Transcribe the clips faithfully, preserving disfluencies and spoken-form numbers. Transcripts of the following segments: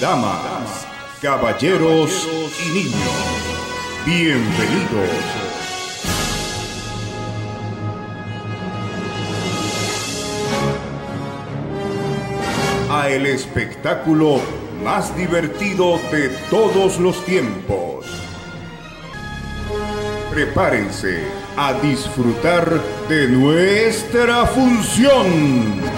Damas, caballeros y niños, bienvenidos. A el espectáculo más divertido de todos los tiempos. Prepárense a disfrutar de nuestra función.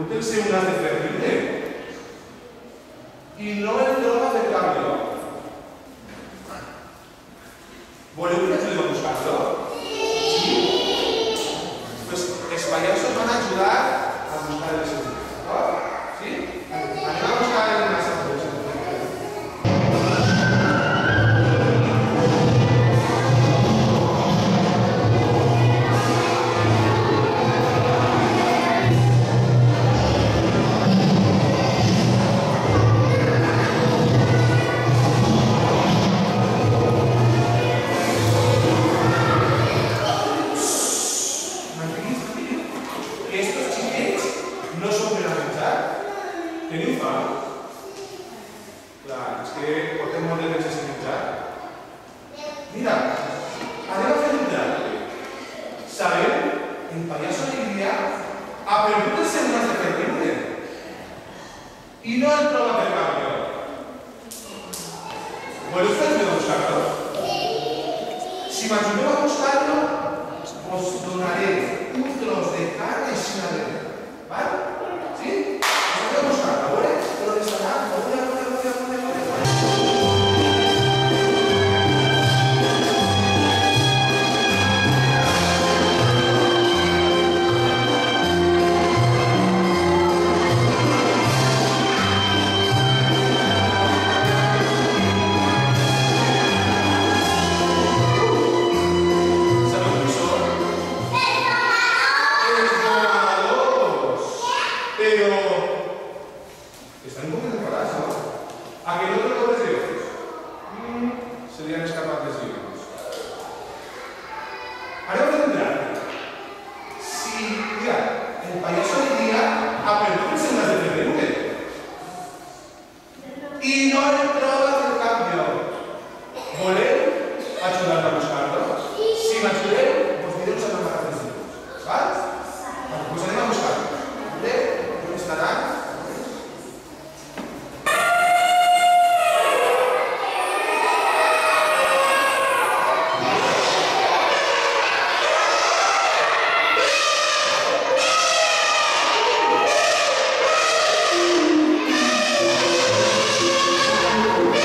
Permítanse unas de Fermín y no el droga de Carmelo? Vuole un pezzo di avvocato? Sì. Pues españoles nos van a ayudar a buscar el significado. ¿Sí? Vamos a buscar el mensaje. Thank you.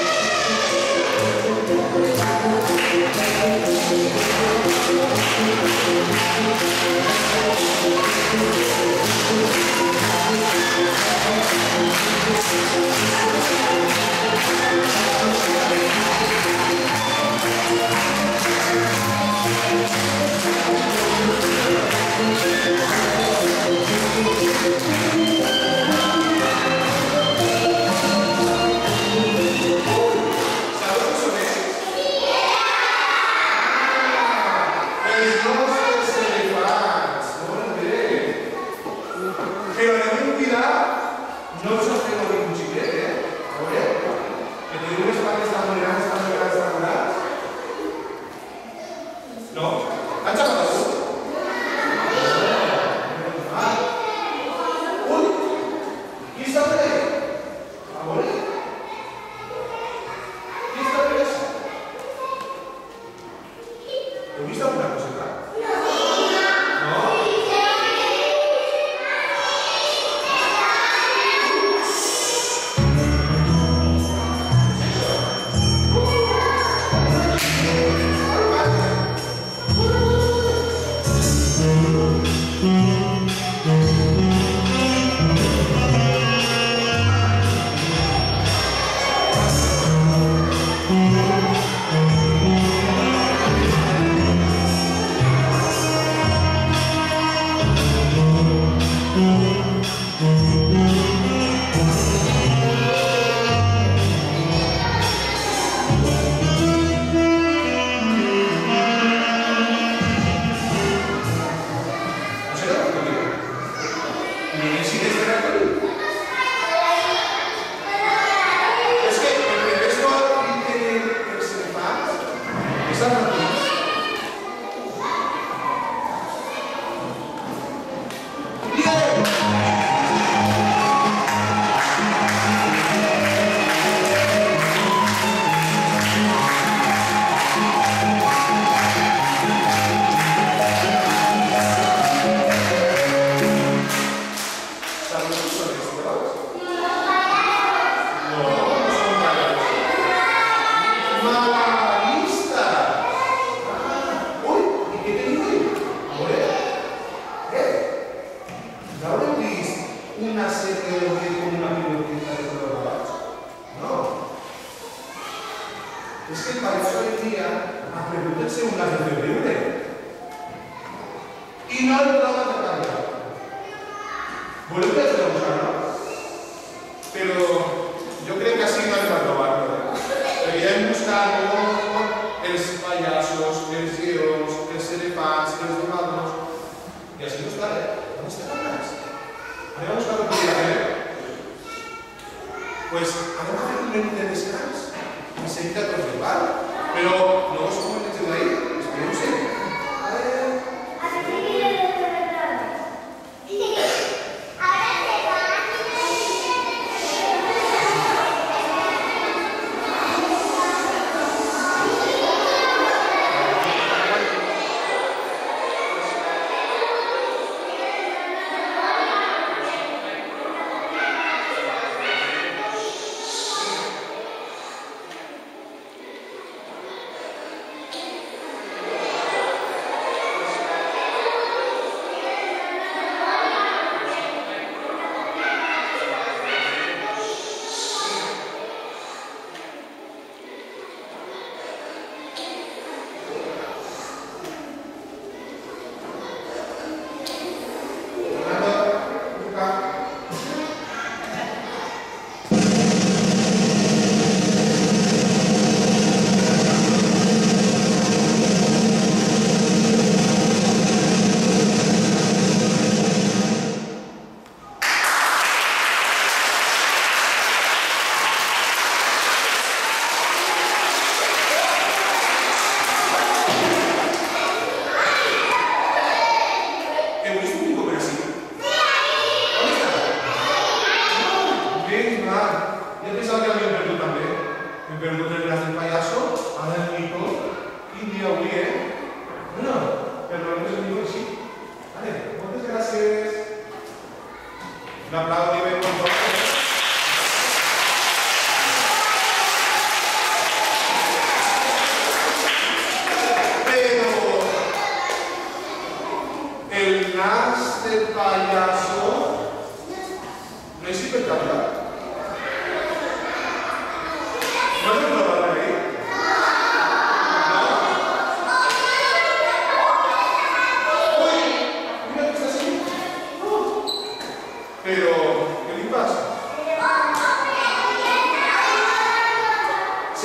Usted pareció hoy día a preguntarse una incertidumbre y no lo vamos a cambiar. Volvemos a hacerlo, ¿no? Pero yo creo que así no es para probar. Seguirem buscant els pallassos, els lleons, els elefants, els domados. I així no està res. No està res. Anem a buscar un dia, eh? Pues anem a fer un menú de descans. Me seguit a tots, val? Però no us ho hem de dir, és que no ho sé.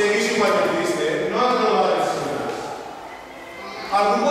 Seguís igual que triste, ¿eh? No has probado las escenas.